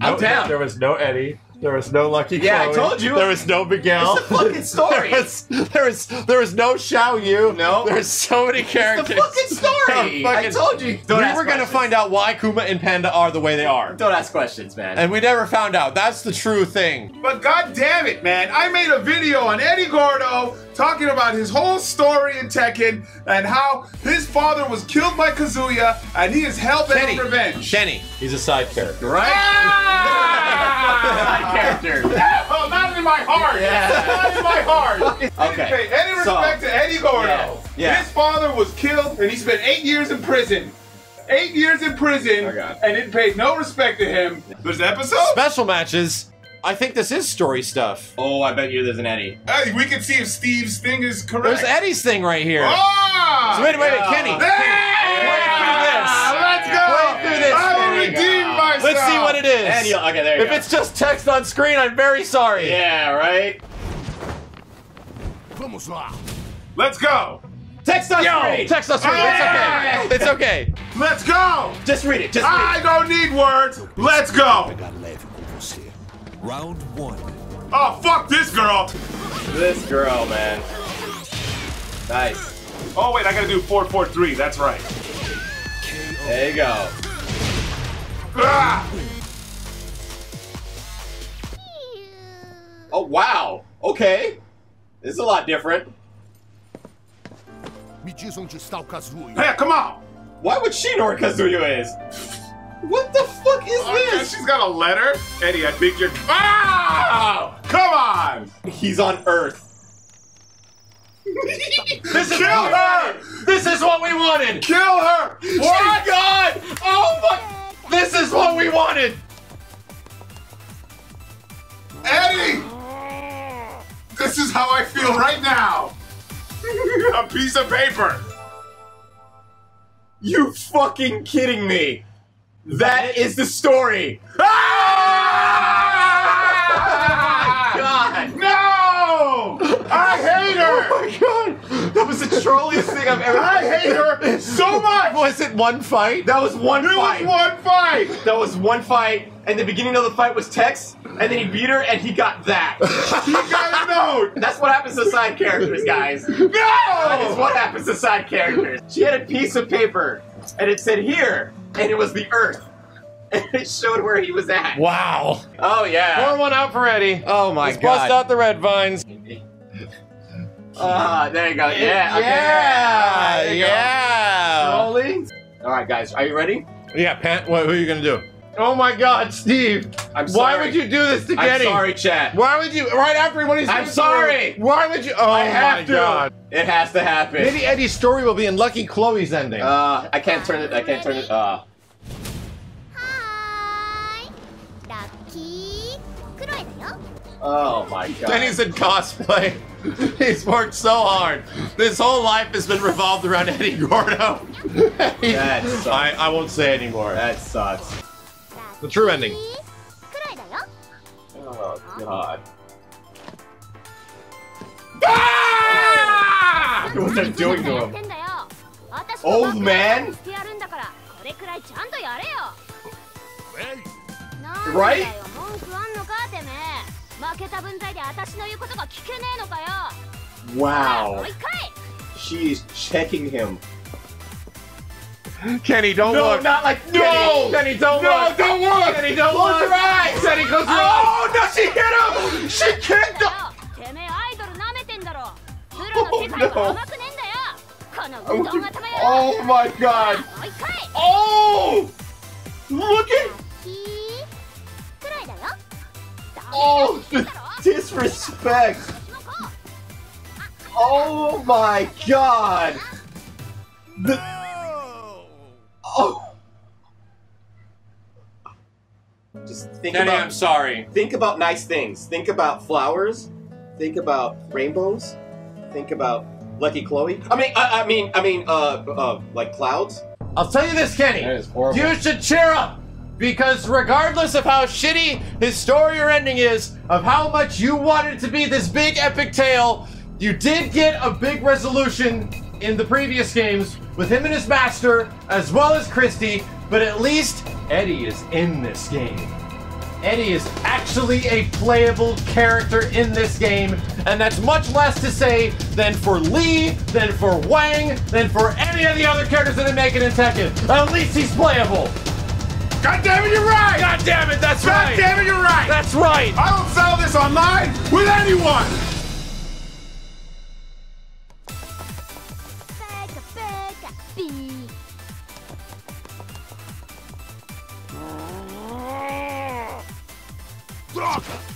I'm down. There was no Eddy. There was no Lucky Chloe. Yeah, I told you. There was no Miguel. It's a fucking story. There was no Xiao Yu. No. There's so many characters. It's a fucking story. I told you. Don't ask questions. We were going to find out why Kuma and Panda are the way they are. Don't ask questions, man. And we never found out. That's the true thing. But god damn it, man. I made a video on Eddy Gordo talking about his whole story in Tekken and how his father was killed by Kazuya and he is hell-bent on revenge. He's a side character. Right? Ah! Side character. Oh, not in my heart. Yeah. Not in my heart. Okay. Didn't pay any respect to Eddy Gordo. Yeah. His father was killed and he spent 8 years in prison. 8 years in prison and it paid no respect to him. There's an episode? Special matches. I think this is story stuff. Oh, I bet you there's an Eddy. We can see if Steve's thing is correct. There's Eddie's thing right here. Oh! So wait, Kenny. Play through this. Let's go. Play through this. I will redeem myself. Let's see what it is. Okay, there you go. If it's just text on screen, I'm very sorry. Yeah, right? Let's go. Text us free! Text us free! It's okay! It's okay! Let's go! Just read it! Just read it! I don't need words! Let's go! Round one. Oh, fuck this girl! This girl, man. Nice. Oh, wait, I gotta do 4-4-3, that's right. There you go. Ah! Oh, wow! Okay. This is a lot different. Hey, come on! Why would she know where Kazuya is? What the fuck is this? She's got a letter? Eddy, I think you're... Oh! Come on! He's on Earth. Kill her! This is what we wanted! Kill her! What? God! Oh my... This is what we wanted! Eddy! This is how I feel right now. A piece of paper. You fucking kidding me? That is the story. Ah! God. No! I hate her. Oh my god. That was the trolliest thing I've ever. I hate her so much. Was it one fight? That was one fight. It was one fight. That was one fight. And the beginning of the fight was text. And then he beat her, and he got that. He got a note. That's what happens to side characters, guys. No! That is what happens to side characters. She had a piece of paper, and it said here, and it was the Earth. And it showed where he was at. Wow. Oh, yeah. Pour one out for Eddy. Oh, my God. Bust out the red vines. There you go. Yeah. Yeah. Okay. Yeah. Slowly. All right, guys. Are you ready? Yeah, Pat. What are you going to do? Oh my God, Steve! I'm sorry. Why would you do this to Kenny? I'm sorry, chat. Why would you? Right after what he's doing. I'm sorry. Why would you? Oh my God! It has to happen. Maybe Eddie's story will be in Lucky Chloe's ending. I can't turn it. I can't turn it. Hi, Lucky Chloe. Oh my God! Kenny's in cosplay. He's worked so hard. This whole life has been revolved around Eddy Gordo. That sucks. I won't say anymore. That sucks. The true ending. Oh, God. Ah! What they're doing to him. Old man? Right? Wow. She's checking him. Kenny, don't look. Not like no. Kenny, don't look. No, don't look. Kenny, don't look. Close your eyes. Kenny, close your eyes. Oh no, she hit him. She kicked him. Oh no. Oh my God. Oh, look at. Oh, the disrespect. Oh my God. The. Oh. Just think about. I'm sorry. Think about nice things. Think about flowers. Think about rainbows. Think about Lucky Chloe. I mean, like clouds. I'll tell you this, Kenny. That is horrible. You should cheer up, because regardless of how shitty his story or ending is, of how much you wanted it to be this big epic tale, you did get a big resolution in the previous games with him and his master, as well as Christy, but at least Eddy is in this game. Eddy is actually a playable character in this game, and that's much less to say than for Lee, than for Wang, than for any of the other characters that they make it in Tekken. At least he's playable. God damn it, you're right! God damn it, that's right! God damn it, you're right! That's right! I don't sell this online with anyone! Fuck!